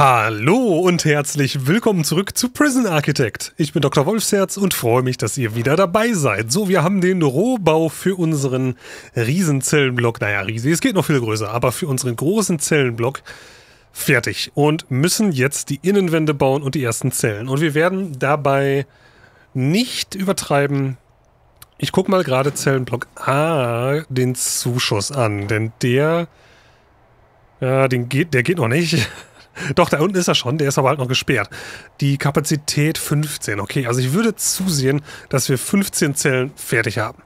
Hallo und herzlich willkommen zurück zu Prison Architect. Ich bin Dr. Wolfsherz und freue mich, dass ihr wieder dabei seid. So, wir haben den Rohbau für unseren Riesenzellenblock, naja, riesig, es geht noch viel größer, aber für unseren großen Zellenblock fertig und müssen jetzt die Innenwände bauen und die ersten Zellen. Und wir werden dabei nicht übertreiben. Ich gucke mal gerade Zellenblock A den Zuschuss an, denn der geht noch nicht. Doch, da unten ist er schon, der ist aber halt noch gesperrt. Die Kapazität 15, okay, also ich würde zusehen, dass wir 15 Zellen fertig haben.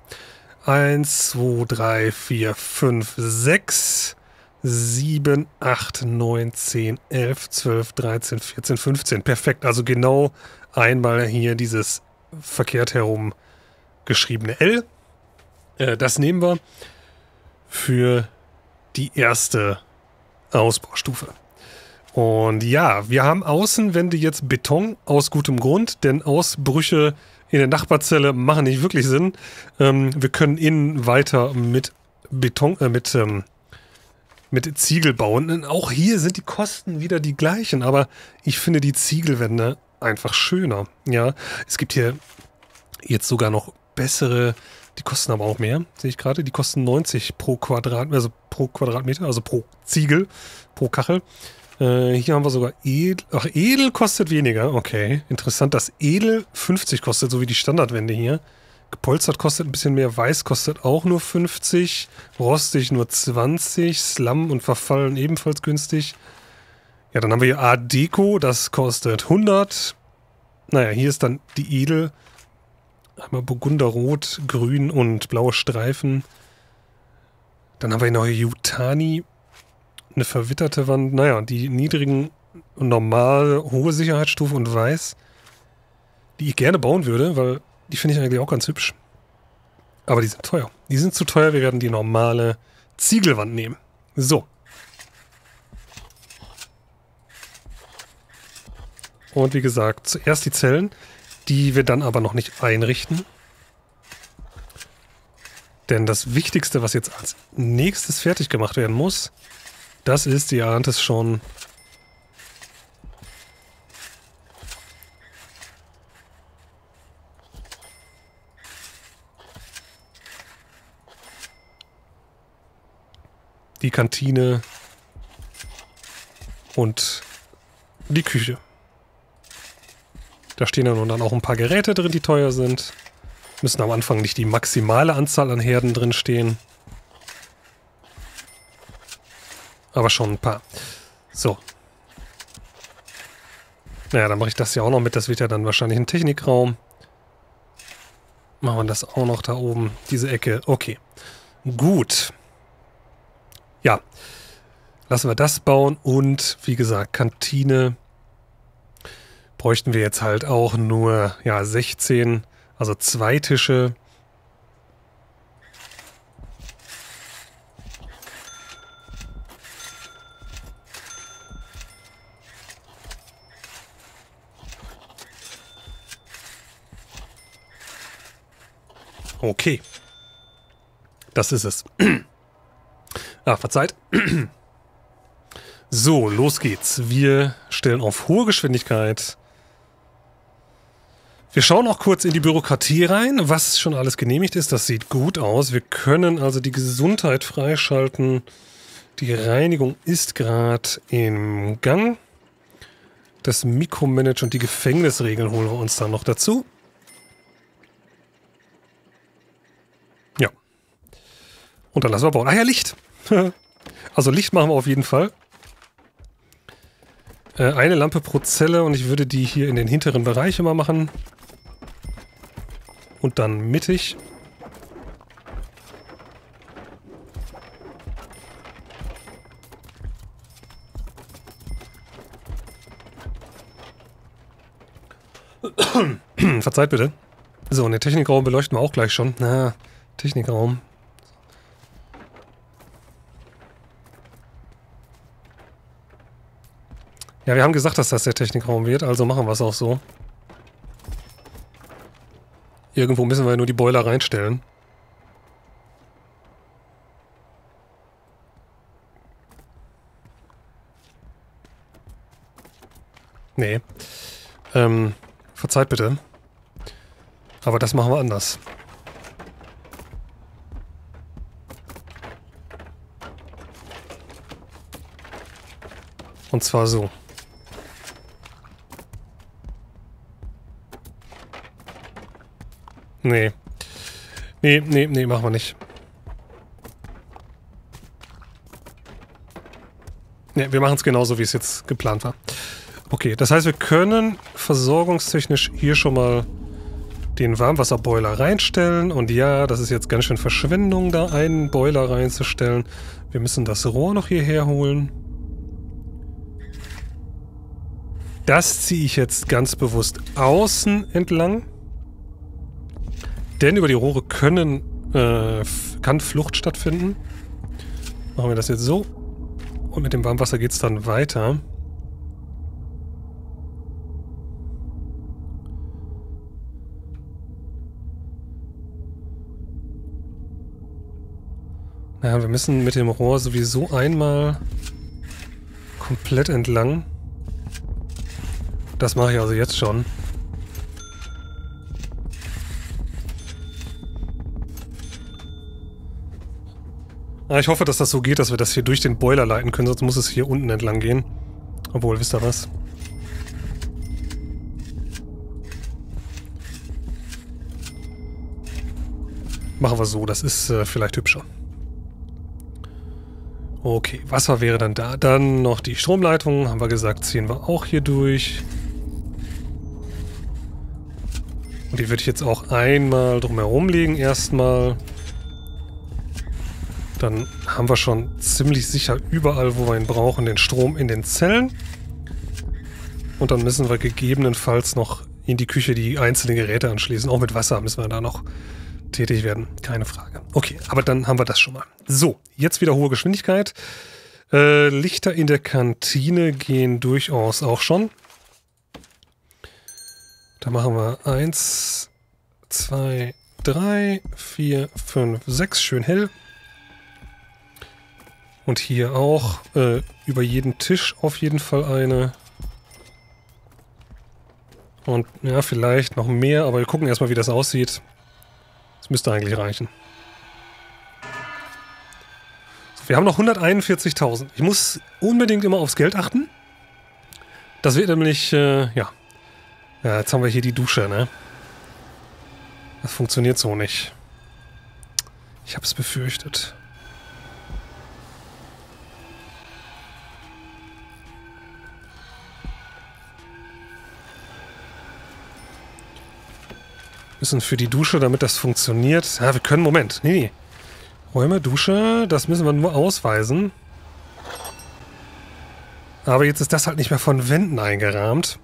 1, 2, 3, 4, 5, 6, 7, 8, 9, 10, 11, 12, 13, 14, 15. Perfekt, also genau einmal hier dieses verkehrt herum geschriebene L. Das nehmen wir für die erste Ausbaustufe. Und ja, wir haben Außenwände jetzt Beton aus gutem Grund, denn Ausbrüche in der Nachbarzelle machen nicht wirklich Sinn. Wir können innen weiter mit Beton, mit Ziegel bauen. Und auch hier sind die Kosten wieder die gleichen, aber ich finde die Ziegelwände einfach schöner. Ja, es gibt hier jetzt sogar noch bessere, die kosten aber auch mehr, sehe ich gerade. Die kosten 90 pro Quadratmeter, also pro Ziegel, pro Kachel. Hier haben wir sogar Edel. Ach, Edel kostet weniger. Okay, interessant, dass Edel 50 kostet, so wie die Standardwände hier. Gepolstert kostet ein bisschen mehr. Weiß kostet auch nur 50. Rostig nur 20. Slum und Verfallen ebenfalls günstig. Ja, dann haben wir hier A-Deko. Das kostet 100. Naja, hier ist dann die Edel. Einmal Burgunderrot, Grün und blaue Streifen. Dann haben wir hier noch Yutani. Eine verwitterte Wand, naja, die niedrigen und normal hohe Sicherheitsstufe und Weiß, die ich gerne bauen würde, weil die finde ich eigentlich auch ganz hübsch. Aber die sind teuer. Die sind zu teuer, wir werden die normale Ziegelwand nehmen. So. Und wie gesagt, zuerst die Zellen, die wir dann aber noch nicht einrichten. Denn das Wichtigste, was jetzt als nächstes fertig gemacht werden muss, das ist, ihr ahnt es schon, die Kantine und die Küche. Da stehen ja nun dann auch ein paar Geräte drin, die teuer sind. Müssen am Anfang nicht die maximale Anzahl an Herden drin stehen. Aber schon ein paar. So. Naja, dann mache ich das ja auch noch mit. Das wird ja dann wahrscheinlich ein Technikraum. Machen wir das auch noch da oben, diese Ecke. Okay. Gut. Ja. Lassen wir das bauen. Und wie gesagt, Kantine bräuchten wir jetzt halt auch nur, ja, 16, also 2 Tische. Okay. Das ist es. Ah, verzeiht. So, los geht's. Wir stellen auf hohe Geschwindigkeit. Wir schauen auch kurz in die Bürokratie rein, was schon alles genehmigt ist. Das sieht gut aus. Wir können also die Gesundheit freischalten. Die Reinigung ist gerade im Gang. Das Mikromanagement und die Gefängnisregeln holen wir uns dann noch dazu. Und dann lassen wir bauen. Ah ja, Licht. Also Licht machen wir auf jeden Fall. Eine Lampe pro Zelle und ich würde die hier in den hinteren Bereich immer machen. Und dann mittig. Verzeiht bitte. So, und den Technikraum beleuchten wir auch gleich schon. Na, Technikraum. Ja, wir haben gesagt, dass das der Technikraum wird, also machen wir es auch so. Irgendwo müssen wir nur die Boiler reinstellen. Nee. Verzeiht bitte. Aber das machen wir anders. Und zwar so. Nee. Nee, machen wir nicht. Nee, wir machen es genauso, wie es jetzt geplant war. Okay, das heißt, wir können versorgungstechnisch hier schon mal den Warmwasserboiler reinstellen. Und ja, das ist jetzt ganz schön Verschwendung, da einen Boiler reinzustellen. Wir müssen das Rohr noch hierher holen. Das ziehe ich jetzt ganz bewusst außen entlang. Denn über die Rohre kann Flucht stattfinden. Machen wir das jetzt so. Und mit dem Warmwasser geht es dann weiter. Naja, wir müssen mit dem Rohr sowieso einmal komplett entlang. Das mache ich also jetzt schon. Ah, ich hoffe, dass das so geht, dass wir das hier durch den Boiler leiten können, sonst muss es hier unten entlang gehen. Obwohl, wisst ihr was? Machen wir so, das ist vielleicht hübscher. Okay, Wasser wäre dann da. Dann noch die Stromleitung, haben wir gesagt, ziehen wir auch hier durch. Und die würde ich jetzt auch einmal drumherum legen erstmal. Dann haben wir schon ziemlich sicher überall, wo wir ihn brauchen, den Strom in den Zellen. Und dann müssen wir gegebenenfalls noch in die Küche die einzelnen Geräte anschließen. Auch mit Wasser müssen wir da noch tätig werden. Keine Frage. Okay, aber dann haben wir das schon mal. So, jetzt wieder hohe Geschwindigkeit. Lichter in der Kantine gehen durchaus auch schon. Da machen wir 1, 2, 3, 4, 5, 6. Schön hell. Und hier auch über jeden Tisch auf jeden Fall eine. Und ja, vielleicht noch mehr, aber wir gucken erstmal, wie das aussieht. Das müsste eigentlich reichen. So, wir haben noch 141.000. Ich muss unbedingt immer aufs Geld achten. Das wird nämlich, ja, jetzt haben wir hier die Dusche, ne? Das funktioniert so nicht. Ich hab's befürchtet. Müssen für die Dusche, damit das funktioniert. Ja, wir können, Moment. Nee. Räume, Dusche, das müssen wir nur ausweisen. Aber jetzt ist das halt nicht mehr von Wänden eingerahmt.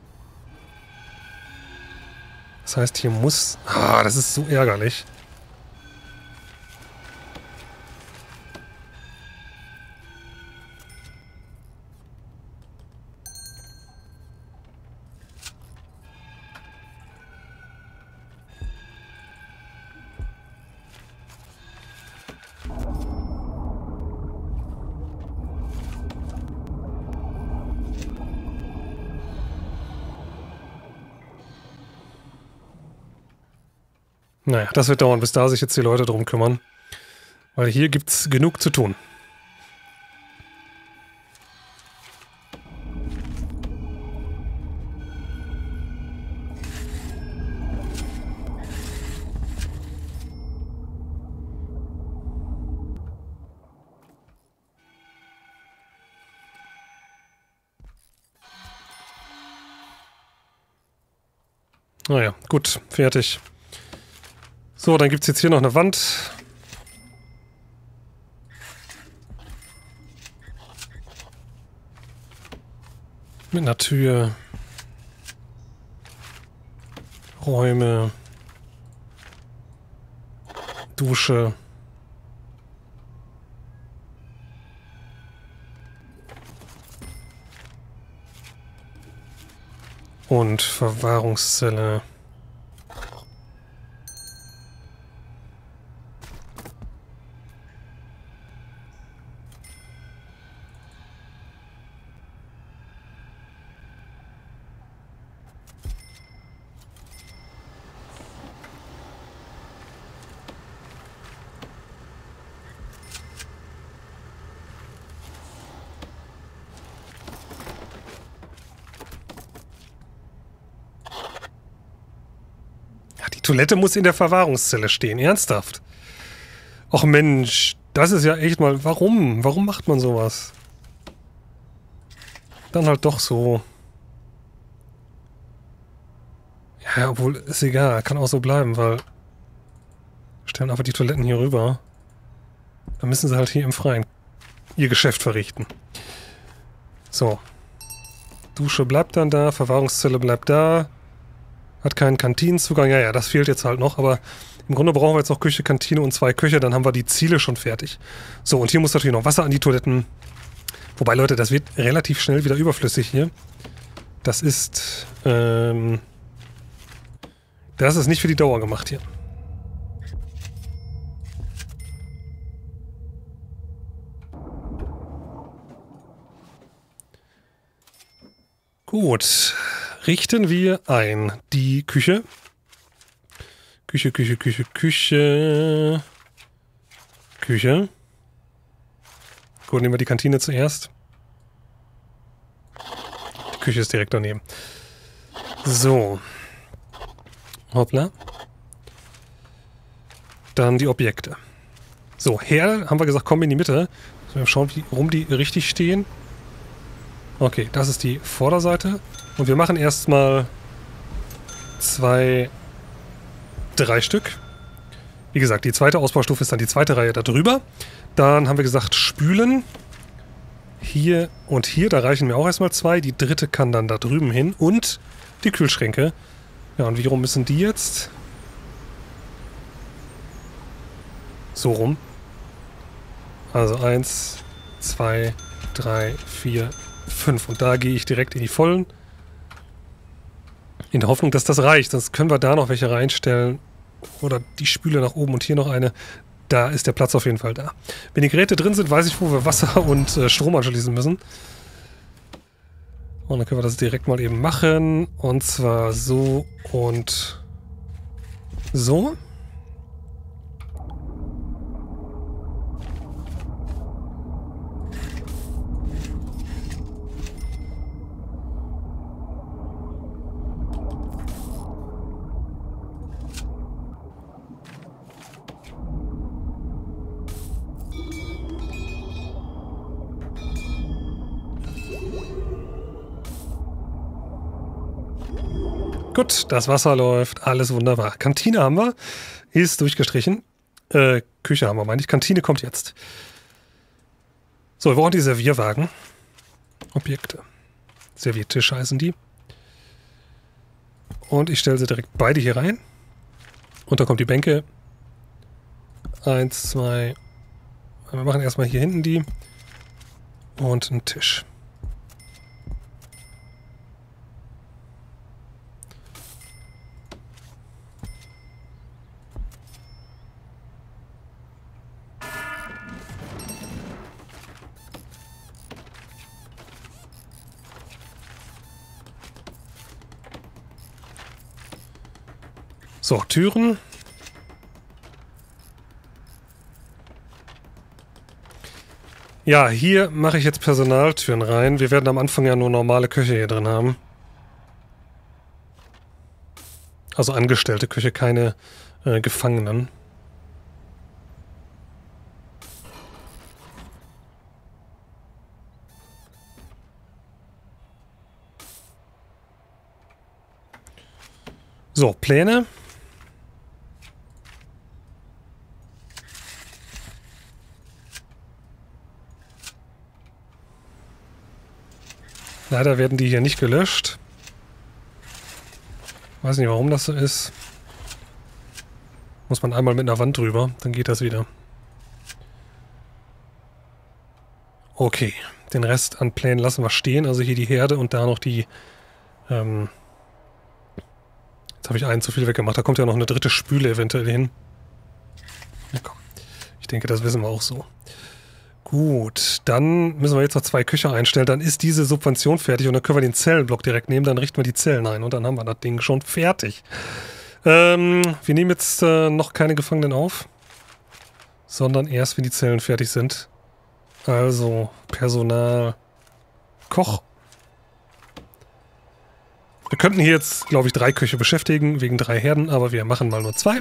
Das heißt, hier muss... Ah, das ist so ärgerlich. Naja, das wird dauern, bis da sich jetzt die Leute drum kümmern. Weil hier gibt's genug zu tun. Naja, gut, fertig. So, dann gibt es jetzt hier noch eine Wand. Mit einer Tür. Räume. Dusche. Und Verwahrungszelle. Die Toilette muss in der Verwahrungszelle stehen, ernsthaft. Och Mensch, das ist ja echt mal... Warum? Warum macht man sowas? Dann halt doch so. Ja, obwohl, ist egal. Kann auch so bleiben, weil... Stellen einfach die Toiletten hier rüber. Dann müssen sie halt hier im Freien ihr Geschäft verrichten. So. Dusche bleibt dann da, Verwahrungszelle bleibt da. Hat keinen Kantinenzugang. Ja, ja, das fehlt jetzt halt noch, aber... Im Grunde brauchen wir jetzt noch Küche, Kantine und 2 Köche, dann haben wir die Ziele schon fertig. So, und hier muss natürlich noch Wasser an die Toiletten. Wobei, Leute, das wird relativ schnell wieder überflüssig hier. Das ist nicht für die Dauer gemacht hier. Gut. Richten wir ein die Küche. Küche. Gut, nehmen wir die Kantine zuerst. Die Küche ist direkt daneben. So. Hoppla. Dann die Objekte. So, her, haben wir gesagt, kommen in die Mitte. Wir schauen, wie rum die richtig stehen. Okay, das ist die Vorderseite. Und wir machen erstmal 3 Stück. Wie gesagt, die zweite Ausbaustufe ist dann die zweite Reihe da drüber. Dann haben wir gesagt, spülen. Hier und hier, da reichen mir auch erstmal 2. Die dritte kann dann da drüben hin. Und die Kühlschränke. Ja, und wie rum müssen die jetzt? So rum. Also 1, 2, 3, 4, 5. Und da gehe ich direkt in die vollen. In der Hoffnung, dass das reicht. Sonst können wir da noch welche reinstellen. Oder die Spüle nach oben und hier noch eine. Da ist der Platz auf jeden Fall da. Wenn die Geräte drin sind, weiß ich, wo wir Wasser und Strom anschließen müssen. Und dann können wir das direkt mal eben machen. Und zwar so und so. Gut, das Wasser läuft, alles wunderbar. Kantine haben wir, ist durchgestrichen. Küche haben wir, meine ich. Kantine kommt jetzt. So, wir brauchen die Servierwagen. Objekte. Serviertische heißen die. Und ich stelle sie direkt beide hier rein. Und da kommt die Bänke. 1, 2. Wir machen erstmal hier hinten die. Und einen Tisch. So, Türen. Ja, hier mache ich jetzt Personaltüren rein. Wir werden am Anfang ja nur normale Köche hier drin haben. Also angestellte Köche, keine Gefangenen. So, Pläne. Leider werden die hier nicht gelöscht. Weiß nicht, warum das so ist. Muss man einmal mit einer Wand drüber, dann geht das wieder. Okay, den Rest an Plänen lassen wir stehen. Also hier die Herde und da noch die... jetzt habe ich einen zu viel weggemacht. Da kommt ja noch eine dritte Spüle eventuell hin. Ja, komm. Ich denke, das wissen wir auch so. Gut, dann müssen wir jetzt noch 2 Küche einstellen. Dann ist diese Subvention fertig und dann können wir den Zellenblock direkt nehmen. Dann richten wir die Zellen ein und dann haben wir das Ding schon fertig. Wir nehmen jetzt noch keine Gefangenen auf, sondern erst, wenn die Zellen fertig sind. Also Personal, Koch. Wir könnten hier jetzt, glaube ich, 3 Köche beschäftigen, wegen 3 Herden, aber wir machen mal nur 2.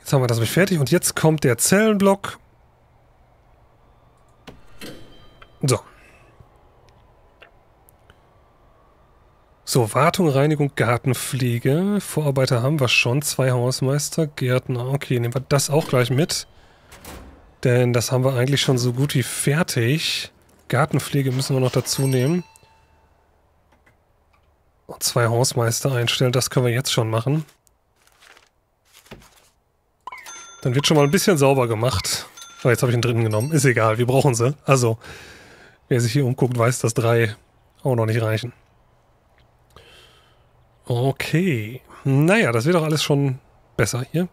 Jetzt haben wir das nämlich fertig und jetzt kommt der Zellenblock. So. So, Wartung, Reinigung, Gartenpflege. Vorarbeiter haben wir schon, 2 Hausmeister, Gärtner. Okay, nehmen wir das auch gleich mit. Denn das haben wir eigentlich schon so gut wie fertig. Gartenpflege müssen wir noch dazu nehmen. Und 2 Hausmeister einstellen, das können wir jetzt schon machen. Dann wird schon mal ein bisschen sauber gemacht. Aber jetzt habe ich den 3. genommen. Ist egal, wir brauchen sie. Also, wer sich hier umguckt, weiß, dass 3 auch noch nicht reichen. Okay. Naja, das wird doch alles schon besser hier.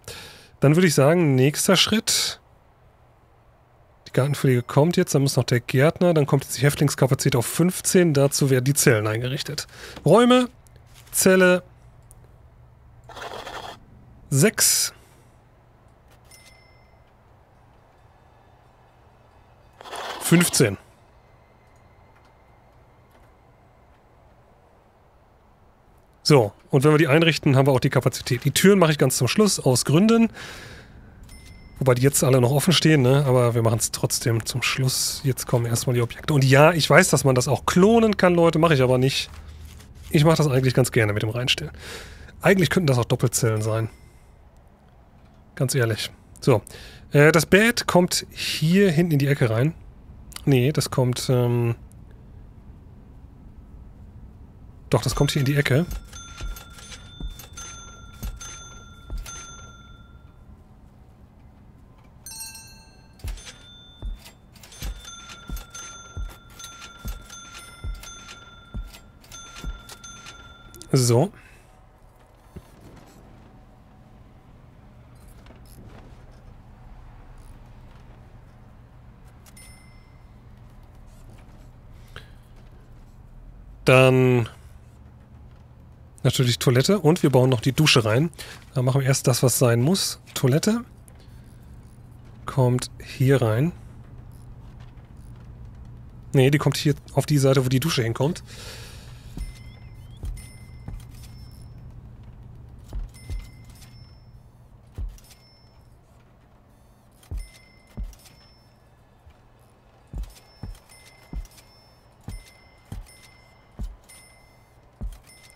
Dann würde ich sagen, nächster Schritt. Die Gartenpflege kommt jetzt, dann muss noch der Gärtner, dann kommt jetzt die Häftlingskapazität auf 15, dazu werden die Zellen eingerichtet. Räume, Zelle 6. So, und wenn wir die einrichten, haben wir auch die Kapazität. Die Türen mache ich ganz zum Schluss, aus Gründen. Wobei die jetzt alle noch offen stehen, ne? Aber wir machen es trotzdem zum Schluss. Jetzt kommen erstmal die Objekte. Und ja, ich weiß, dass man das auch klonen kann, Leute, mache ich aber nicht. Ich mache das eigentlich ganz gerne mit dem Reinstellen. Eigentlich könnten das auch Doppelzellen sein. Ganz ehrlich. So, das Bett kommt hier hinten in die Ecke rein. Nee, das kommt, doch, das kommt hier in die Ecke. So. Dann natürlich Toilette und wir bauen noch die Dusche rein. Dann machen wir erst das, was sein muss. Toilette kommt hier rein. Nee, die kommt hier auf die Seite, wo die Dusche hinkommt.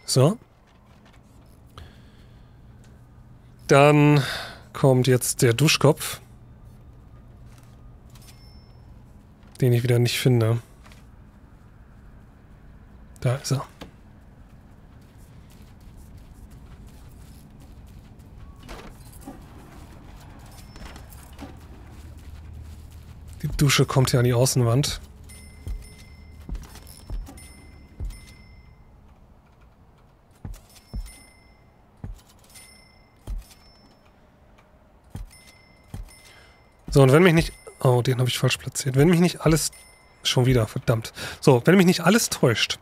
So. Dann kommt jetzt der Duschkopf, den ich wieder nicht finde. Da ist er. Die Dusche kommt hier an die Außenwand. So, und wenn mich nicht... Oh, den habe ich falsch platziert. Wenn mich nicht alles... Schon wieder, verdammt. So, wenn mich nicht alles täuscht,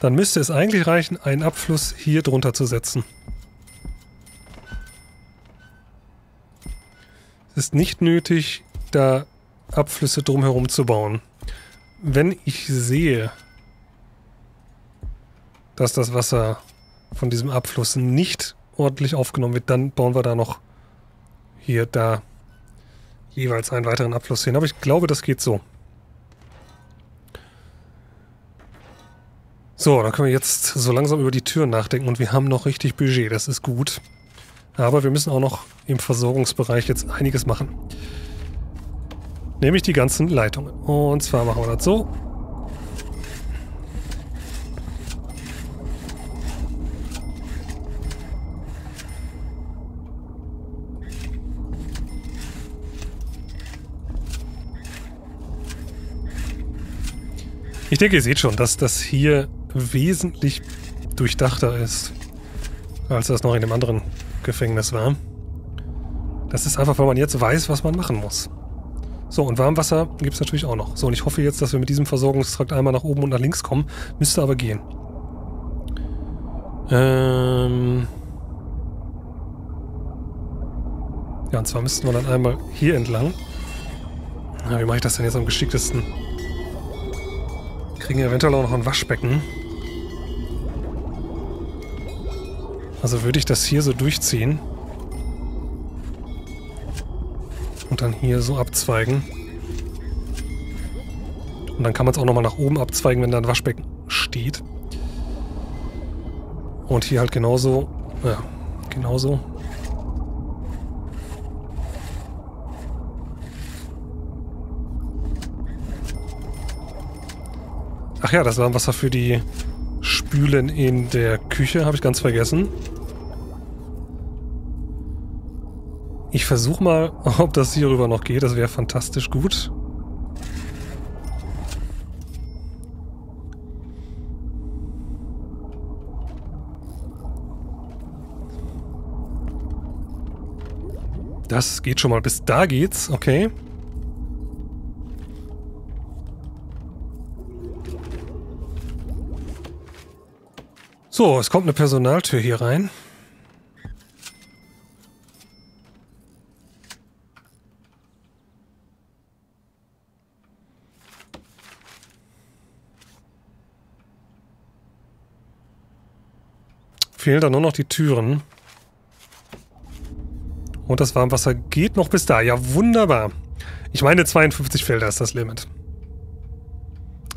dann müsste es eigentlich reichen, einen Abfluss hier drunter zu setzen. Es ist nicht nötig, da Abflüsse drumherum zu bauen. Wenn ich sehe, dass das Wasser von diesem Abfluss nicht ordentlich aufgenommen wird, dann bauen wir da noch hier, da... jeweils einen weiteren Abfluss hin. Aber ich glaube, das geht so. So, dann können wir jetzt so langsam über die Türen nachdenken und wir haben noch richtig Budget, das ist gut. Aber wir müssen auch noch im Versorgungsbereich jetzt einiges machen. Nämlich die ganzen Leitungen. Und zwar machen wir das so. Ich denke, ihr seht schon, dass das hier wesentlich durchdachter ist, als das noch in dem anderen Gefängnis war. Das ist einfach, weil man jetzt weiß, was man machen muss. So, und Warmwasser gibt es natürlich auch noch. So, und ich hoffe jetzt, dass wir mit diesem Versorgungstrakt einmal nach oben und nach links kommen. Müsste aber gehen. Ja, und zwar müssten wir dann einmal hier entlang. Na, wie mache ich das denn jetzt am geschicktesten? Wir kriegen eventuell auch noch ein Waschbecken. Also würde ich das hier so durchziehen. Und dann hier so abzweigen. Und dann kann man es auch nochmal nach oben abzweigen, wenn da ein Waschbecken steht. Und hier halt genauso. Ja, genauso. Ach ja, das Warmwasser für die Spülen in der Küche, habe ich ganz vergessen. Ich versuche mal, ob das hier rüber noch geht. Das wäre fantastisch gut. Das geht schon mal. Bis da geht's. Okay. So, es kommt eine Personaltür hier rein. Fehlen da nur noch die Türen. Und das Warmwasser geht noch bis da. Ja, wunderbar. Ich meine, 52 Felder ist das Limit.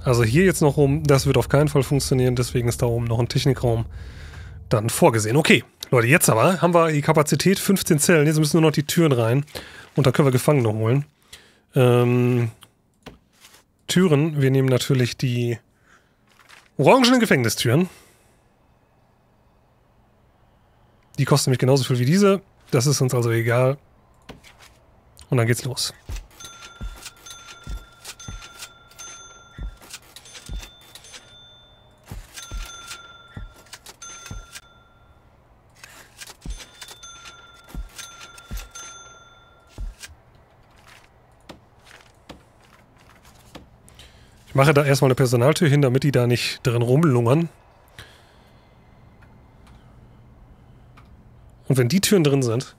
Also hier jetzt noch rum, das wird auf keinen Fall funktionieren, deswegen ist da oben noch ein Technikraum dann vorgesehen. Okay, Leute, jetzt aber haben wir die Kapazität 15 Zellen, jetzt müssen nur noch die Türen rein und dann können wir Gefangene holen. Türen, wir nehmen natürlich die orangenen Gefängnistüren. Die kosten nämlich genauso viel wie diese, das ist uns also egal. Und dann geht's los. Ich mache da erstmal eine Personaltür hin, damit die da nicht drin rumlungern. Und wenn die Türen drin sind,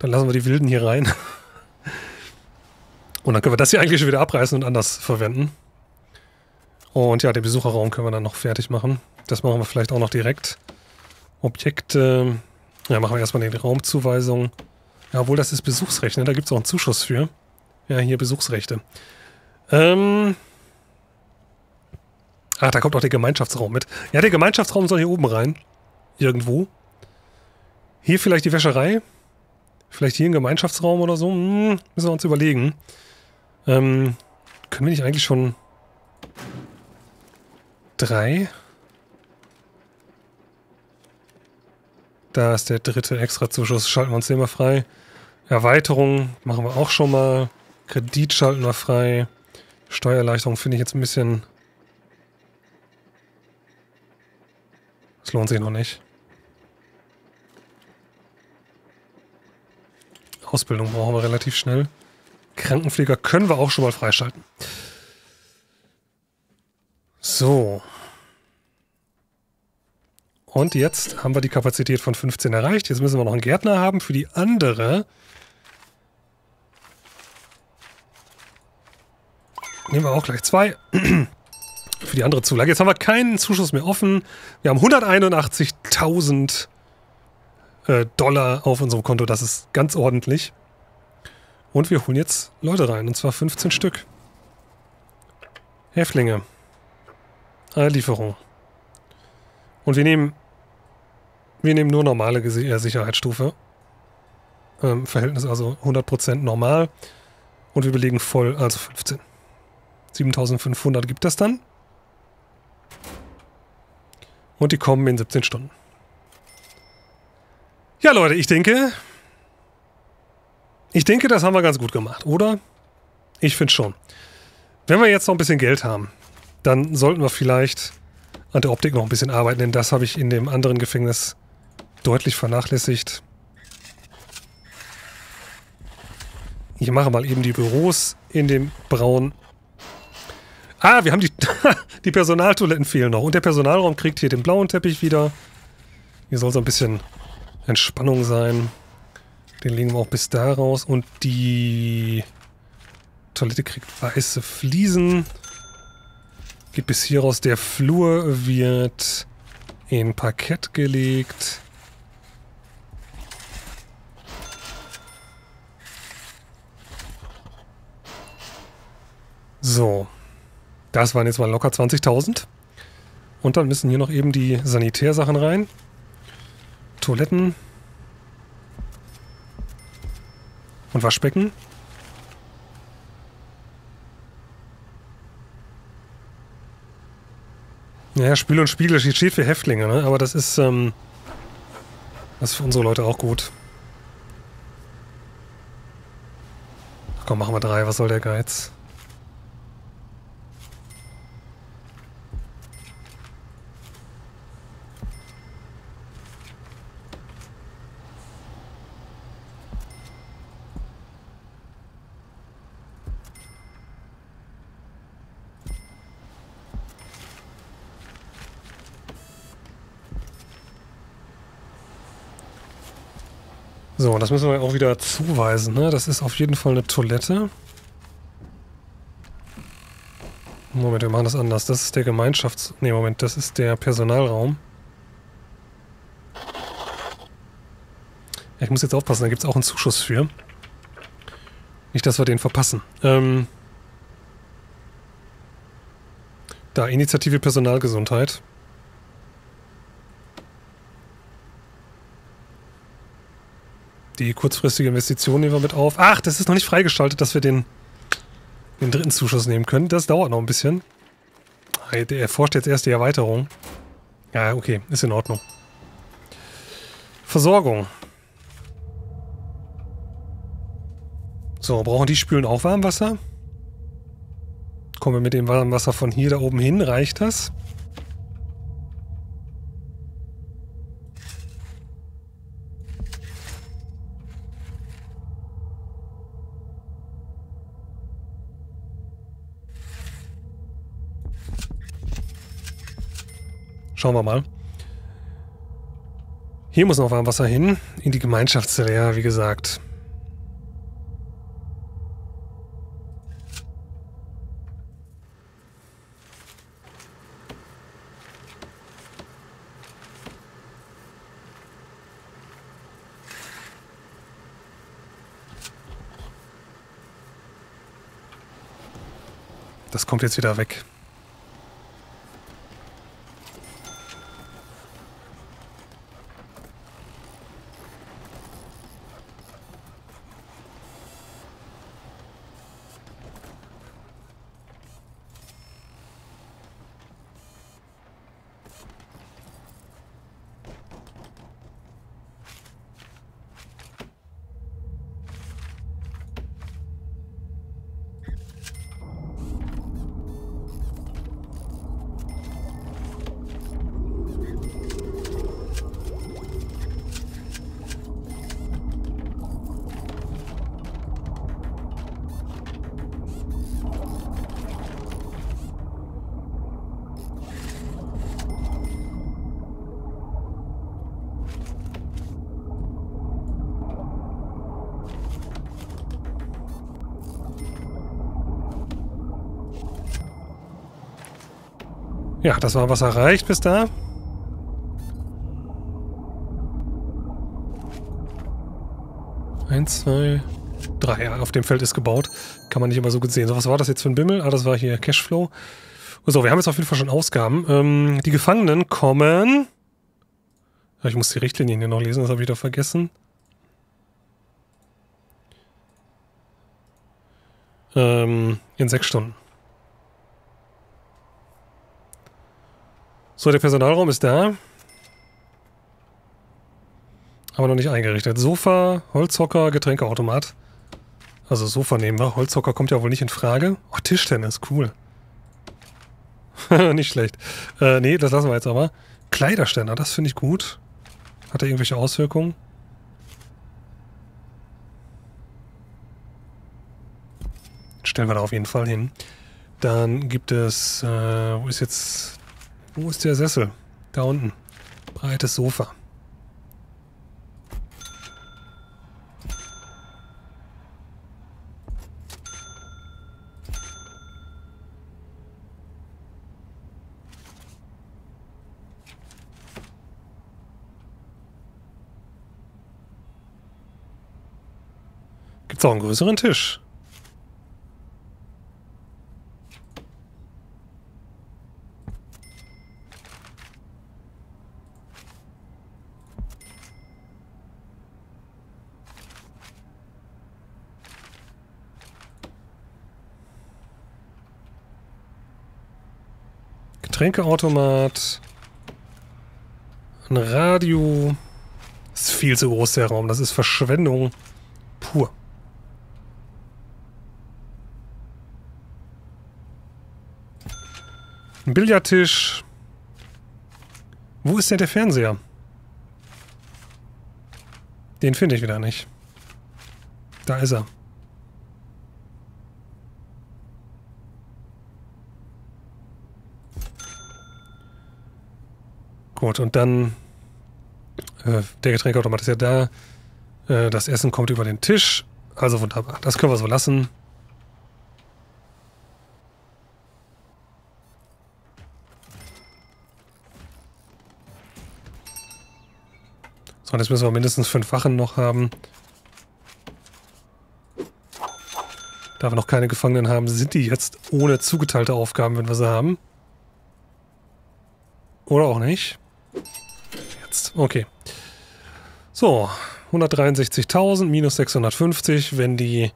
dann lassen wir die Wilden hier rein. Und dann können wir das hier eigentlich schon wieder abreißen und anders verwenden. Und ja, den Besucherraum können wir dann noch fertig machen. Das machen wir vielleicht auch noch direkt. Objekte. Ja, machen wir erstmal die Raumzuweisung. Ja, obwohl das ist Besuchsrecht, ne? Da gibt es auch einen Zuschuss für. Ja, hier Besuchsrechte. Ach, da kommt auch der Gemeinschaftsraum mit. Ja, der Gemeinschaftsraum soll hier oben rein. Irgendwo. Hier vielleicht die Wäscherei. Vielleicht hier ein Gemeinschaftsraum oder so. Müssen wir uns überlegen. Können wir nicht eigentlich schon 3? Da ist der dritte Extra-Zuschuss. Schalten wir uns den mal frei. Erweiterung machen wir auch schon mal. Kredit schalten wir frei. Steuererleichterung finde ich jetzt ein bisschen... Das lohnt sich noch nicht. Ausbildung brauchen wir relativ schnell. Krankenpfleger können wir auch schon mal freischalten. So. Und jetzt haben wir die Kapazität von 15 erreicht. Jetzt müssen wir noch einen Gärtner haben für die andere. Nehmen wir auch gleich 2. Für die andere Zulage. Jetzt haben wir keinen Zuschuss mehr offen. Wir haben 181.000 Dollar auf unserem Konto. Das ist ganz ordentlich. Und wir holen jetzt Leute rein. Und zwar 15 Stück. Häftlinge. Lieferung. Und wir nehmen nur normale Sicherheitsstufe. Verhältnis also 100% normal. Und wir belegen voll, also 15. 7.500 gibt das dann. Und die kommen in 17 Stunden. Ja, Leute, ich denke, das haben wir ganz gut gemacht, oder? Ich finde schon. Wenn wir jetzt noch ein bisschen Geld haben, dann sollten wir vielleicht an der Optik noch ein bisschen arbeiten, denn das habe ich in dem anderen Gefängnis deutlich vernachlässigt. Ich mache mal eben die Büros in dem braunen. Ah, wir haben die Personaltoiletten fehlen noch. Und der Personalraum kriegt hier den blauen Teppich wieder. Hier soll so ein bisschen Entspannung sein. Den legen wir auch bis da raus. Und die Toilette kriegt weiße Fliesen. Geht bis hier raus. Der Flur wird in Parkett gelegt. So, das waren jetzt mal locker 20.000. Und dann müssen hier noch eben die Sanitärsachen rein. Toiletten. Und Waschbecken. Naja, Spül und Spiegel steht für Häftlinge, ne? Aber das ist für unsere Leute auch gut. Ach komm, machen wir 3, was soll der Geiz? So, das müssen wir auch wieder zuweisen, ne? Das ist auf jeden Fall eine Toilette. Moment, wir machen das anders. Das ist der Ne, Moment, das ist der Personalraum. Ja, ich muss jetzt aufpassen, da gibt es auch einen Zuschuss für. Nicht, dass wir den verpassen. Da, Initiative Personalgesundheit. Die kurzfristige Investition nehmen wir mit auf. Ach, das ist noch nicht freigeschaltet, dass wir den dritten Zuschuss nehmen können. Das dauert noch ein bisschen. Er forscht jetzt erst die Erweiterung. Ja, okay, ist in Ordnung. Versorgung. So, brauchen die Spülen auch Warmwasser? Kommen wir mit dem Warmwasser von hier da oben hin? Reicht das? Schauen wir mal. Hier muss noch Warmwasser hin. In die Gemeinschaftszelle, ja, wie gesagt. Das kommt jetzt wieder weg. Ja, das war was erreicht bis da. Eins, zwei, drei. Ja, auf dem Feld ist gebaut. Kann man nicht immer so gut sehen. So, was war das jetzt für ein Bimmel? Ah, das war hier Cashflow. So, wir haben jetzt auf jeden Fall schon Ausgaben. Die Gefangenen kommen... Ich muss die Richtlinien hier noch lesen, das habe ich wieder vergessen. In 6 Stunden. So, der Personalraum ist da. Aber noch nicht eingerichtet. Sofa, Holzhocker, Getränkeautomat. Also Sofa nehmen wir. Holzhocker kommt ja wohl nicht in Frage. Oh, Tischtennis, cool. Nicht schlecht. Nee, das lassen wir jetzt aber. Kleiderständer, das finde ich gut. Hat er irgendwelche Auswirkungen? Stellen wir da auf jeden Fall hin. Dann gibt es... wo ist jetzt... Wo ist der Sessel? Da unten. Breites Sofa. Gibt's auch einen größeren Tisch? Getränkeautomat. Ein Radio. Das ist viel zu groß, der Raum. Das ist Verschwendung pur. Ein Billardtisch. Wo ist denn der Fernseher? Den finde ich wieder nicht. Da ist er. Gut, und dann... der Getränkeautomat ist ja da. Das Essen kommt über den Tisch. Also wunderbar. Das können wir so lassen. So, und jetzt müssen wir mindestens 5 Wachen noch haben. Da wir noch keine Gefangenen haben, sind die jetzt ohne zugeteilte Aufgaben, wenn wir sie haben. Oder auch nicht. Jetzt. Okay. So, 163.000 minus 650. Wenn die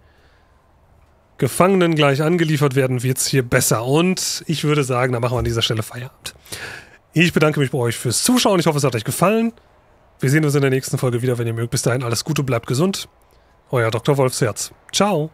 Gefangenen gleich angeliefert werden, wird es hier besser. Und ich würde sagen, da machen wir an dieser Stelle Feierabend. Ich bedanke mich bei euch fürs Zuschauen. Ich hoffe, es hat euch gefallen. Wir sehen uns in der nächsten Folge wieder, wenn ihr mögt. Bis dahin, alles Gute, bleibt gesund. Euer Dr. Wolfsherz. Ciao.